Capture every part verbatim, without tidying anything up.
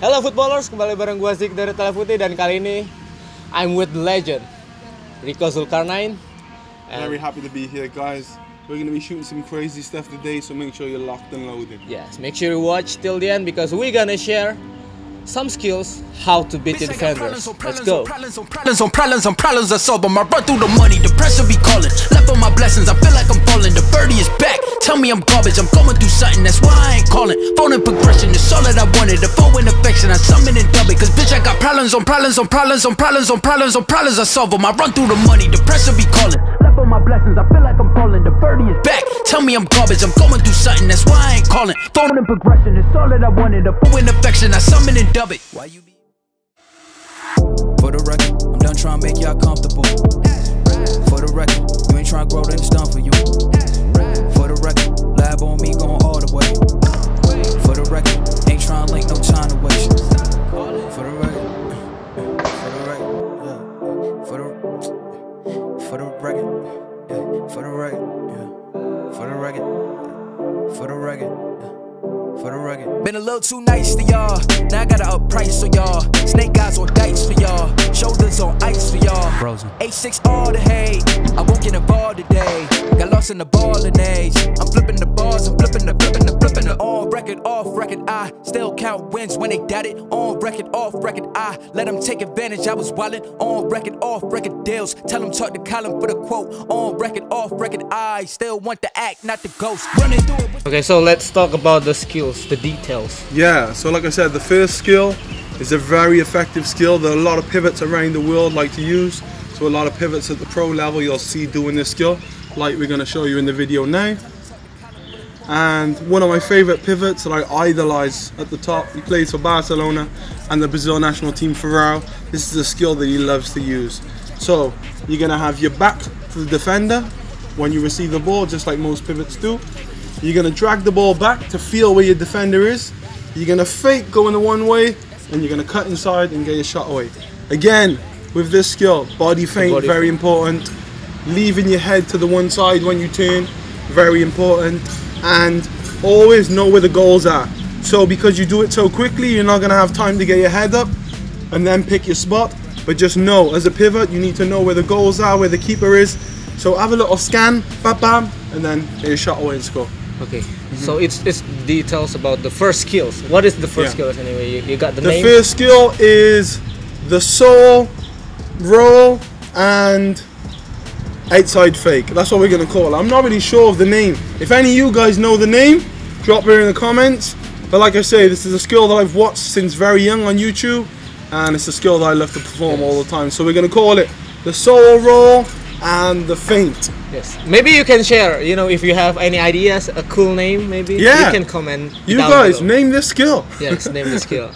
Hello footballers, kembali bareng gue Zik dari Telefooty dan kali ini I'm with the legend Rico Zulkarnain. And very happy to be here, guys. We're gonna be shooting some crazy stuff today, so make sure you're locked and loaded. Yes, make sure you watch till the end because we're gonna share some skills how to beat the defenders. Let's go. Problems on problems on problems are sober. My run through the money, the pressure be calling. Left on my blessings, I feel like I'm falling. The birdie is back. Tell me I'm garbage, I'm going through something, that's why I ain't calling. Phone and progression, it's all that I wanted. The phone and affection, I summon and dub it. Cause bitch, I got problems on problems on problems on problems on problems on problems I solve them. I run through the money, the pressure be calling. Left on my blessings, I feel like I'm falling. The birdie is back. Tell me I'm garbage, I'm going through something, that's why I ain't calling. Phone and progression, it's all that I wanted. The phone and affection, I summon and dub it. Why you be for the record, I'm done trying to make y'all comfortable. For the record, you ain't trying to grow, then it's done for you. For the record, lab on me going all the way. For the record, ain't trying to link, no time to waste. For the record, for the record, yeah. For the, for the record, yeah. For the record, yeah. For the record, for the record, for the record. Been a little too nice to y'all. Now I gotta up price for y'all. Snake eyes on dice for y'all. Shoulders on ice for y'all. eight six all the hate. I won't get involved today. Got lost in the ballin' age. I'm flipping the bars, I'm flipping the flipping the flipping the on record, off record. I still count wins when they doubt it. On record, off record. I let them take advantage. I was wildin'. On record, off record deals. Tell them talk to Colin for the quote. On record, off record. I still want the act, not the ghost. Running through it. Okay, so let's talk about the skills, the details. Yeah, so like I said, the first skill is a very effective skill that a lot of pivots around the world like to use. So a lot of pivots at the pro level you'll see doing this skill, like we're going to show you in the video now. And one of my favorite pivots that I idolize at the top, he plays for Barcelona and the Brazil national team, Ferrao. This is a skill that he loves to use. So you're going to have your back to the defender when you receive the ball, just like most pivots do. You're going to drag the ball back to feel where your defender is. You're going to fake going the one way and you're going to cut inside and get your shot away. Again, with this skill, body feint, body very feint. important. Leaving your head to the one side when you turn, very important. And always know where the goals are. So because you do it so quickly, you're not going to have time to get your head up and then pick your spot. But just know, as a pivot, you need to know where the goals are, where the keeper is. So have a little scan, bam, bam, and then get your shot away and score. Okay, mm-hmm. So it's, it's details about the first skills. What is the first yeah. skills anyway? You, you got the, the name? The first skill is the soul, roll, and outside fake. That's what we're going to call it. I'm not really sure of the name. If any of you guys know the name, drop it in the comments. But like I say, this is a skill that I've watched since very young on YouTube. And it's a skill that I love to perform all the time. So we're going to call it the soul roll and the feint. Yes. Maybe you can share, you know, if you have any ideas, a cool name maybe. Yeah. You can comment. You guys, below. name this skill. Yes, name the skill.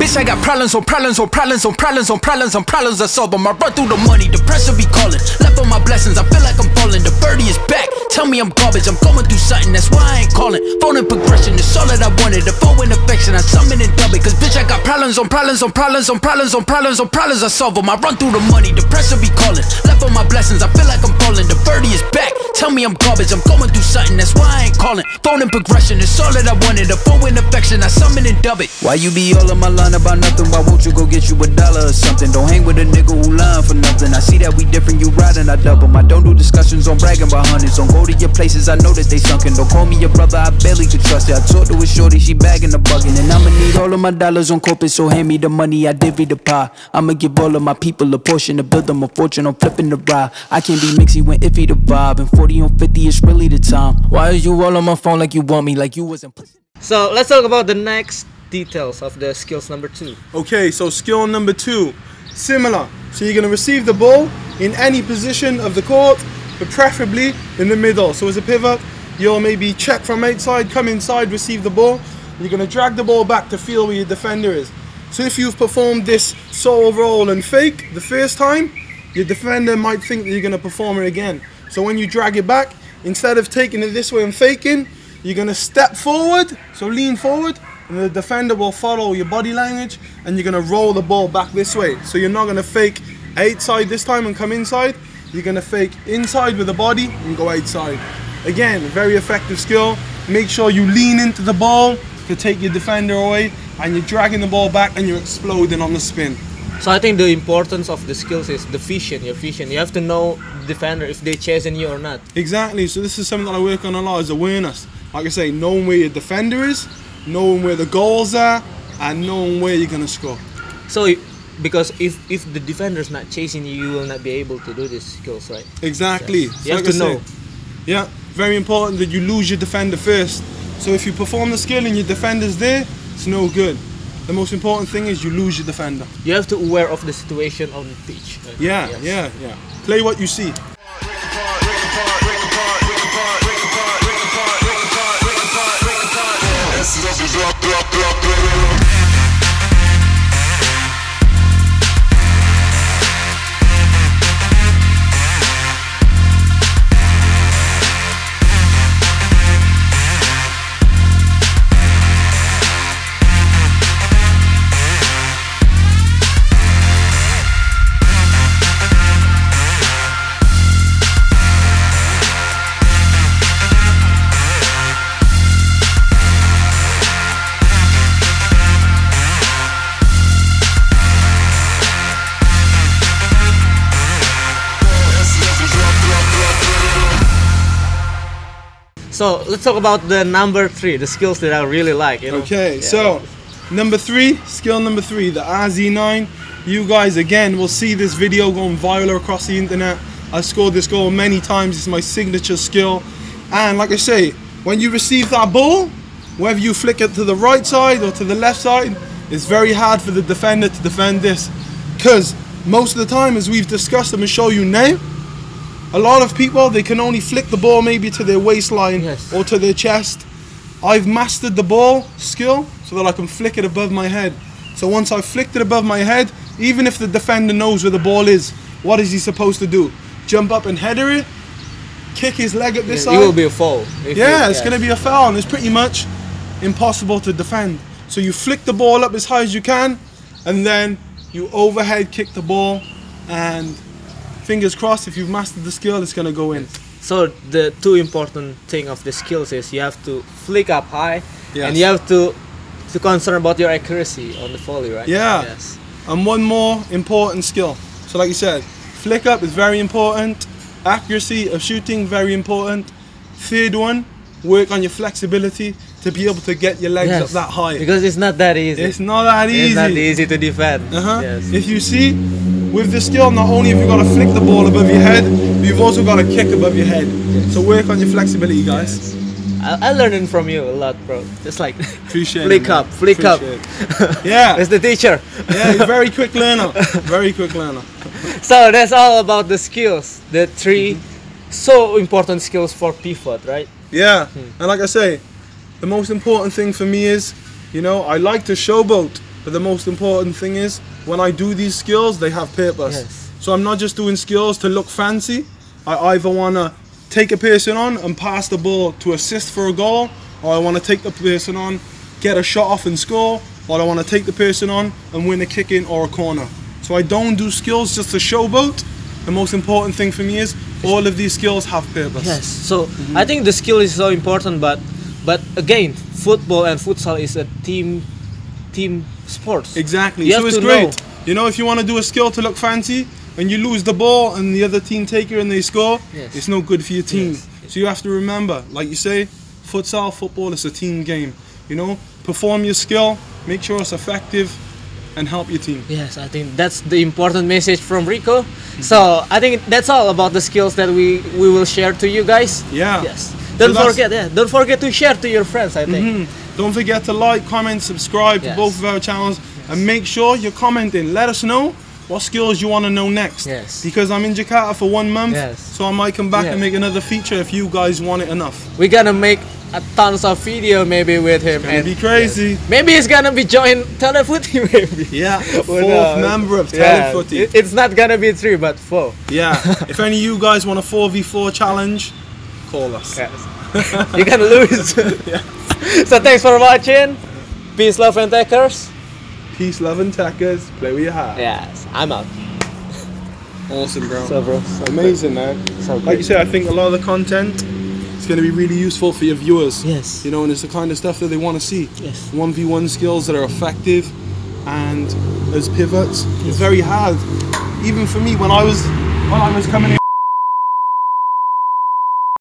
Bitch, I got problems on problems on problems on problems on problems on problems I solve them. I run through the money, the pressure be calling. Left on my blessings, I feel like I'm falling. The birdie is back. Tell me I'm garbage, I'm going through something, that's why I ain't calling. Phone and progression, it's all that I wanted. The phone and affection, I summon and dub it. Cause bitch, I got problems on problems on problems on problems on problems on problems I solve them. I run through the money, the pressure be calling. Left on my blessings, I feel like I'm falling. The birdie is back. Tell me I'm garbage, I'm going through something, that's why I ain't calling. Phone and progression, it's all that I wanted. The phone and affection, I summon and dub it. Why you be all on my line about nothing? Why won't you go get you a dollar or something? Don't hang with a nigga who lying for nothing. I see that we different, you riding, I double. I don't do discussions on bragging by hundreds. Don't go to your places, I know that they sunken. Don't call me your brother, I barely could trust it. I talked to a shorty, she bagging the bugging. And I'ma need all of my dollars on corporate, so hand me the money, I divvy the pie. I'ma give all of my people a portion to build them a fortune. I'm flipping the ride. I can't be mixy when iffy the vibe. And forty on fifty, it's really the time. Why is you all on my phone like you want me, like you wasn't pussy? So let's talk about the next details of the skills number two. Okay, so skill number two, similar. So you're going to receive the ball in any position of the court, but preferably in the middle. So as a pivot, you'll maybe check from outside, come inside, receive the ball. You're going to drag the ball back to feel where your defender is. So if you've performed this soul roll and fake the first time, your defender might think that you're going to perform it again. So when you drag it back, instead of taking it this way and faking, you're going to step forward, so lean forward, and the defender will follow your body language, and you're going to roll the ball back this way. So you're not going to fake outside this time and come inside. You're going to fake inside with the body and go outside. Again, very effective skill. Make sure you lean into the ball to take your defender away. and you're dragging the ball back and you're exploding on the spin. So I think the importance of the skills is the vision, your vision. You have to know the defender if they're chasing you or not. Exactly, so this is something that I work on a lot, is awareness. Like I say, knowing where your defender is, knowing where the goals are, and knowing where you're going to score. So, because if, if the defender's not chasing you, you will not be able to do these skills, right? Exactly. So you have to know. Yeah, very important that you lose your defender first. So if you perform the skill and your defender's there, it's no good. The most important thing is you lose your defender. You have to be aware of the situation on the pitch. Right? Yeah, yes. yeah, yeah. Play what you see. So let's talk about the number three, the skills that I really like. You know? Okay, yeah. So number three, skill number three, the A Z nine. You guys, again, will see this video going viral across the internet. I've scored this goal many times. It's my signature skill. And like I say, when you receive that ball, whether you flick it to the right side or to the left side, it's very hard for the defender to defend this. Because most of the time, as we've discussed, I'm going to show you now, a lot of people, they can only flick the ball maybe to their waistline, yes, or to their chest. I've mastered the ball skill so that I can flick it above my head. So once I've flicked it above my head, even if the defender knows where the ball is, what is he supposed to do? Jump up and header it? Kick his leg at this yeah, side? It will be a foul. Yeah, you, yeah, it's going to be a foul, and it's pretty much impossible to defend. So you flick the ball up as high as you can, and then you overhead kick the ball, and fingers crossed, if you've mastered the skill, it's going to go in. So the two important thing of the skills is you have to flick up high, yes, and you have to to concern about your accuracy on the volley, right? Yeah. Yes. And one more important skill. So like you said, flick up is very important. Accuracy of shooting, very important. Third one, work on your flexibility to be able to get your legs, yes, up that high. Because it's not that easy. It's not that easy. It's not easy to defend. Uh-huh. Yes. If you see, with this skill, not only have you got to flick the ball above your head, but you've also got to kick above your head. Yes. So work on your flexibility, guys. Yes. I, I learned from you a lot, bro. Just like Appreciate flick it, up, flick Appreciate up. It. Yeah. It's the teacher. Yeah, you're very quick learner. Very quick learner. So that's all about the skills. The three mm-hmm. so important skills for pivot, right? Yeah. Hmm. And like I say, the most important thing for me is, you know, I like to showboat, but the most important thing is, when I do these skills, they have purpose. Yes. So I'm not just doing skills to look fancy. I either want to take a person on and pass the ball to assist for a goal, or I want to take the person on, get a shot off and score, or I want to take the person on and win a kick in or a corner. So I don't do skills just to showboat. The most important thing for me is all of these skills have purpose. Yes. So mm-hmm. I think the skill is so important, but but again, football and futsal is a team team sports. Exactly. You so it's great. Know. You know, if you want to do a skill to look fancy and you lose the ball and the other team take it and they score, yes, it's no good for your team. Yes. So you have to remember, like you say, futsal, football, it's a team game. You know, perform your skill, make sure it's effective, and help your team. Yes, I think that's the important message from Rico. Mm-hmm. So I think that's all about the skills that we, we will share to you guys. Yeah. Yes. Don't so forget, yeah, don't forget to share to your friends, I think. Mm-hmm. Don't forget to like, comment, subscribe, yes, to both of our channels, yes, and make sure you're commenting. Let us know what skills you want to know next. Yes. Because I'm in Jakarta for one month, yes, so I might come back, yeah, and make another feature if you guys want it enough. We're gonna make a tons of video maybe with him. It's gonna and be crazy. Yes. Maybe he's gonna be joining Telefooty maybe. Yeah, the fourth no. member of Telefooty. Yeah. It's not gonna be three but four. Yeah. If any of you guys want a four v four challenge, call us. Yes. You're gonna lose. Yeah. So thanks for watching. Peace, love, and tackers. Peace, love, and tackers. Play with your heart. Yes, I'm out. Awesome, bro. So, bro, so amazing, man. So like you said, I think a lot of the content is going to be really useful for your viewers. Yes. You know, and it's the kind of stuff that they want to see. Yes. one v one skills that are effective and as pivots. Yes. It's very hard. Even for me, when I was, when I was coming in,